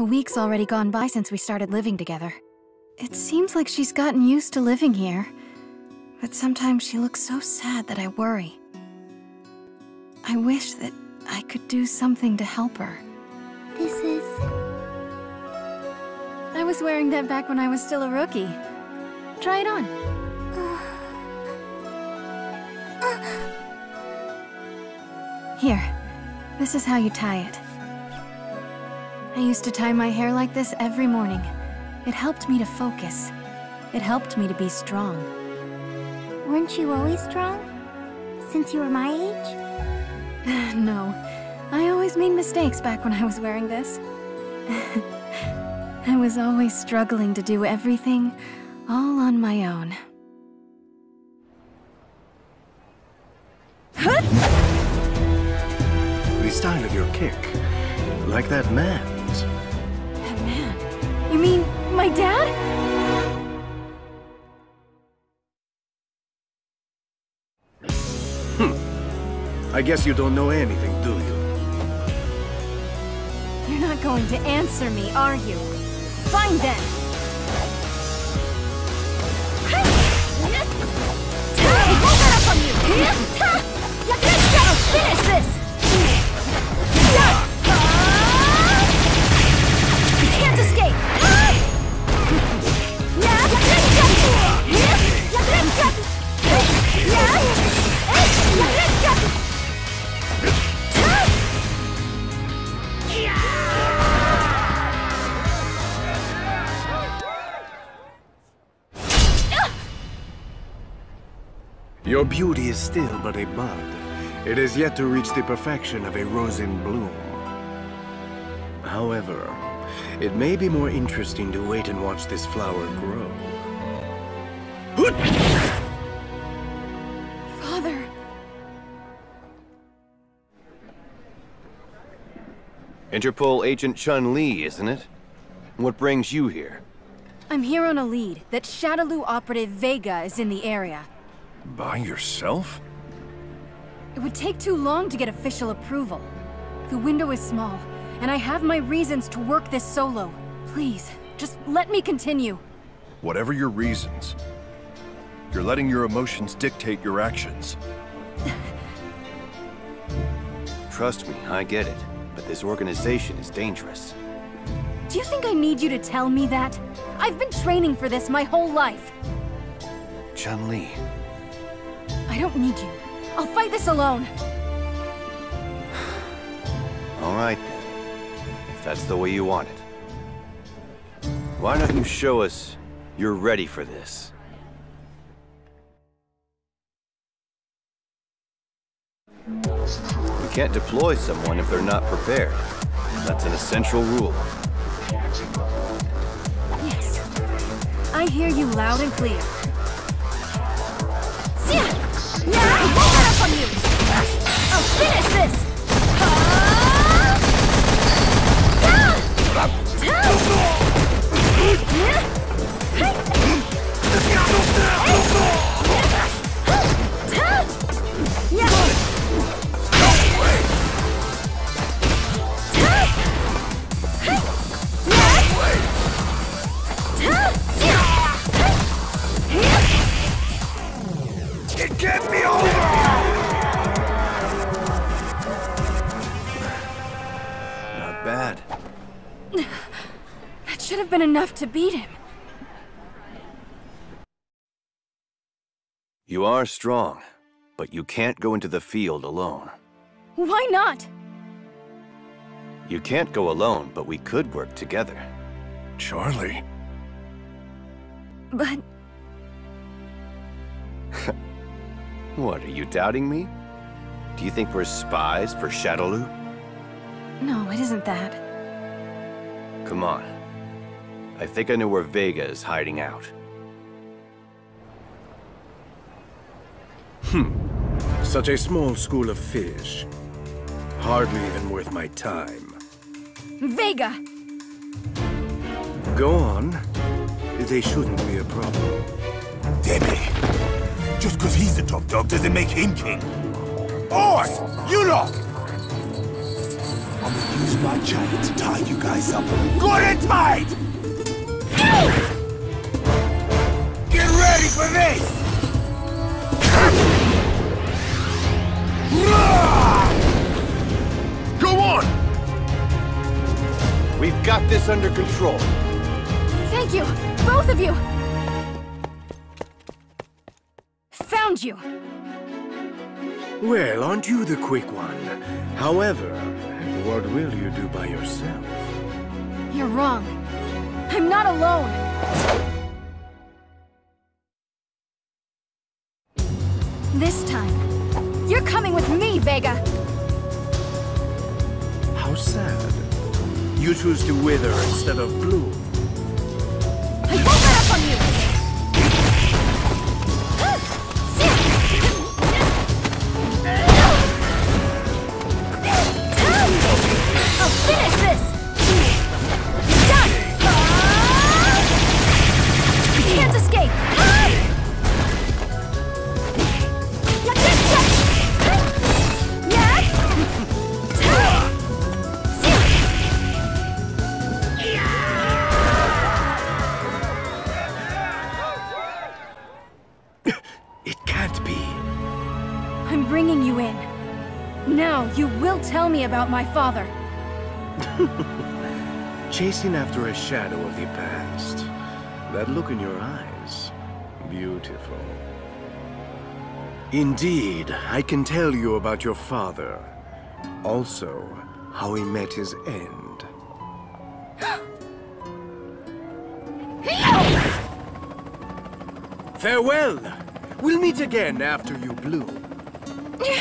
A week's already gone by since we started living together. It seems like she's gotten used to living here, but sometimes she looks so sad that I worry. I wish that I could do something to help her. This is... I was wearing that back when I was still a rookie. Try it on. Here, this is how you tie it. I used to tie my hair like this every morning. It helped me to focus. It helped me to be strong. Weren't you always strong? Since you were my age? No. I always made mistakes back when I was wearing this. I was always struggling to do everything all on my own. The style of your kick, like that man's. That man? You mean my dad? I guess you don't know anything, do you? You're not going to answer me, are you? Fine then! Hold that up on you! You can't try to finish this! You can't escape! Your beauty is still but a bud. It is yet to reach the perfection of a rose in bloom. However, it may be more interesting to wait and watch this flower grow. Father! Interpol Agent Chun-Li, isn't it? What brings you here? I'm here on a lead that Shadaloo operative Vega is in the area. By yourself? It would take too long to get official approval. The window is small, and I have my reasons to work this solo. Please, just let me continue. Whatever your reasons, you're letting your emotions dictate your actions. Trust me, I get it, but this organization is dangerous. Do you think I need you to tell me that? I've been training for this my whole life. Chun-Li. I don't need you. I'll fight this alone. All right, then. If that's the way you want it. Why don't you show us you're ready for this? We can't deploy someone if they're not prepared. That's an essential rule. Yes. I hear you loud and clear. Yeah, I won't let up on you! I'll finish this! Get me over! Not bad. That should have been enough to beat him. You are strong, but you can't go into the field alone. Why not? You can't go alone, but we could work together. Charlie. But... What, are you doubting me? Do you think we're spies for Shadaloo? No, it isn't that. Come on. I think I know where Vega is hiding out. Such a small school of fish. Hardly even worth my time. Vega! Go on. They shouldn't be a problem. Damn it! Just because he's the top dog doesn't make him king. Oi! You lot! I will use my giant to tie you guys up. Good and tight! Get ready for this! Go on! We've got this under control. Thank you, both of you! Found you! Well, aren't you the quick one? However, what will you do by yourself? You're wrong. I'm not alone! This time, you're coming with me, Vega! How sad. You choose to wither instead of bloom. I won't let up on you! I'll finish this! Done! You can't escape! It can't be. I'm bringing you in. Now you will tell me about my father. Chasing after a shadow of the past. That look in your eyes. Beautiful. Indeed, I can tell you about your father. Also, how he met his end. Farewell! We'll meet again after you bloom. I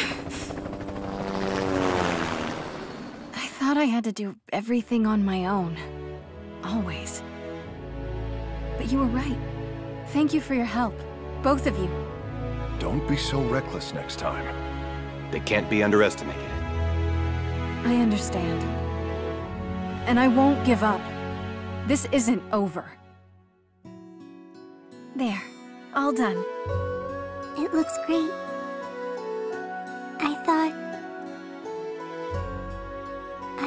thought I had to do everything on my own. Always. But you were right. Thank you for your help. Both of you. Don't be so reckless next time. They can't be underestimated. I understand. And I won't give up. This isn't over. There. All done. It looks great. I thought...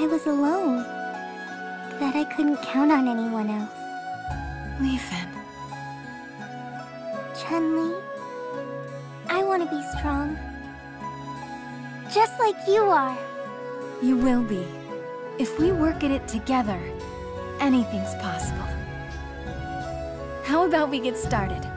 I was alone. That I couldn't count on anyone else. Li Fen. Chun-Li. I want to be strong. Just like you are. You will be. If we work at it together, anything's possible. How about we get started?